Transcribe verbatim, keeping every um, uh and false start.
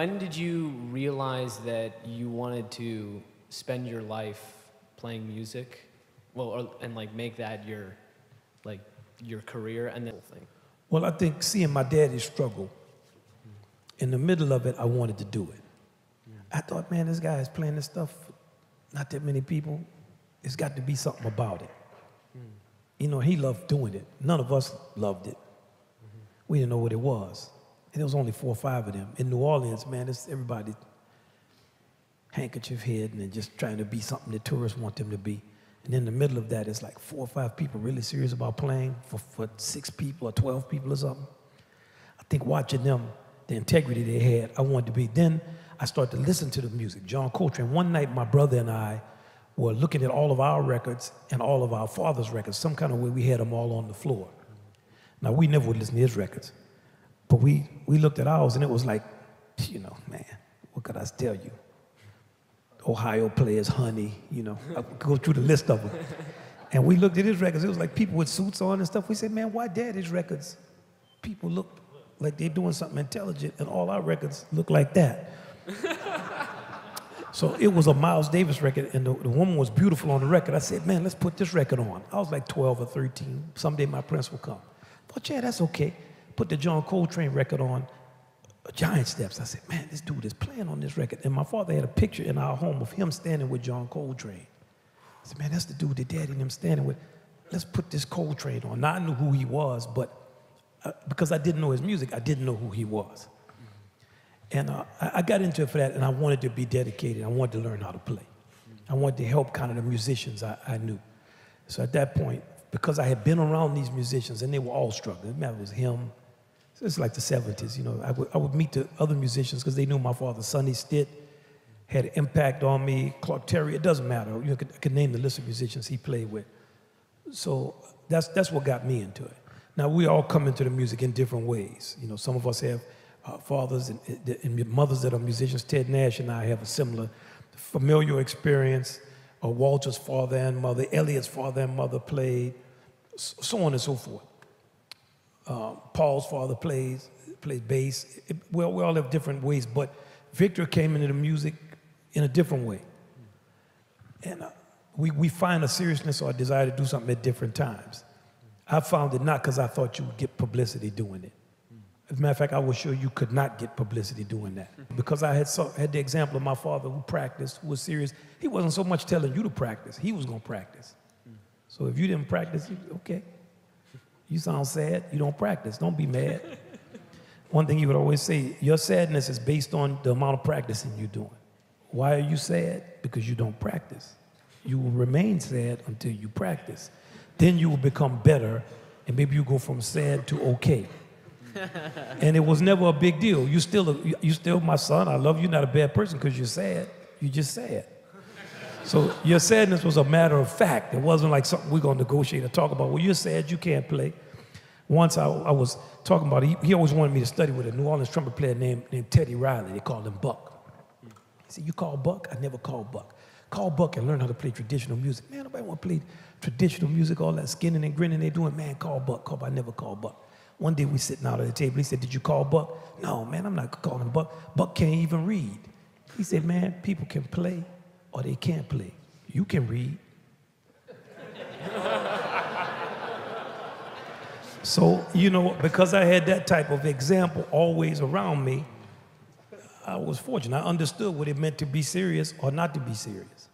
When did you realize that you wanted to spend your life playing music, well, or, and like make that your, like your career and that whole thing? Well, I think seeing my daddy struggle, mm. in the middle of it, I wanted to do it. Mm. I thought, man, this guy is playing this stuff, not that many people. It's got to be something about it. Mm. You know, he loved doing it. None of us loved it. Mm-hmm. We didn't know what it was. And there was only four or five of them. In New Orleans, man, it's everybody handkerchief heading and just trying to be something that tourists want them to be. And in the middle of that, it's like four or five people really serious about playing for, for six people or twelve people or something. I think watching them, the integrity they had, I wanted to be. Then I started to listen to the music, John Coltrane. One night, my brother and I were looking at all of our records and all of our father's records, some kind of way we had them all on the floor. Now, we never would listen to his records, but we, we looked at ours, and it was like, you know, man, what could I tell you? Ohio Players, Honey, you know, I go through the list of them. And we looked at his records. It was like people with suits on and stuff. We said, man, why daddy's records? People look like they're doing something intelligent, and all our records look like that. So it was a Miles Davis record, and the, the woman was beautiful on the record. I said, man, let's put this record on. I was like twelve or thirteen. Someday my prince will come. I thought, yeah, that's okay. Put the John Coltrane record on, Giant Steps. I said, man, this dude is playing on this record. And my father had a picture in our home of him standing with John Coltrane. I said, man, that's the dude that daddy and him standing with. Let's put this Coltrane on. Now, I knew who he was, but uh, because I didn't know his music, I didn't know who he was. And uh, I got into it for that, and I wanted to be dedicated. I wanted to learn how to play. I wanted to help kind of the musicians I, I knew. So at that point, because I had been around these musicians, and they were all struggling. It was him. It's like the seventies, you know. I would, I would meet the other musicians because they knew my father. Sonny Stitt had an impact on me. Clark Terry, it doesn't matter. You know, I could, I could name the list of musicians he played with. So that's, that's what got me into it. Now, we all come into the music in different ways. You know, some of us have Uh, fathers and, and mothers that are musicians. Ted Nash and I have a similar familial experience. Uh, Walter's father and mother, Elliot's father and mother played, so on and so forth. Uh, Paul's father plays, plays bass. It, well, we all have different ways, but Victor came into the music in a different way. And uh, we, we find a seriousness or a desire to do something at different times. I found it not because I thought you would get publicity doing it. As a matter of fact, I was sure you could not get publicity doing that. Because I had, saw, had the example of my father who practiced, who was serious. He wasn't so much telling you to practice. He was going to practice. So if you didn't practice, you, okay. You sound sad. You don't practice. Don't be mad. One thing he would always say, your sadness is based on the amount of practicing you're doing. Why are you sad? Because you don't practice. You will remain sad until you practice. Then you will become better, and maybe you go from sad to okay. And it was never a big deal. You still, you still my son. I love you. You're not a bad person because you're sad. You just sad. So your sadness was a matter of fact. It wasn't like something we're going to negotiate or talk about. Well, you're sad. You can't play. Once I, I was talking about it. He, he always wanted me to study with a New Orleans trumpet player named, named Teddy Riley. They called him Buck. He said, you call Buck? I never called Buck. Call Buck and learn how to play traditional music. Man, nobody want to play traditional music, all that skinning and grinning they doing. Man, call Buck. Call Buck. I never called Buck. One day we sitting out at the table, he said, did you call Buck? No, man, I'm not calling Buck. Buck can't even read. He said, man, people can play or they can't play. You can read. So, you know, because I had that type of example always around me, I was fortunate. I understood what it meant to be serious or not to be serious.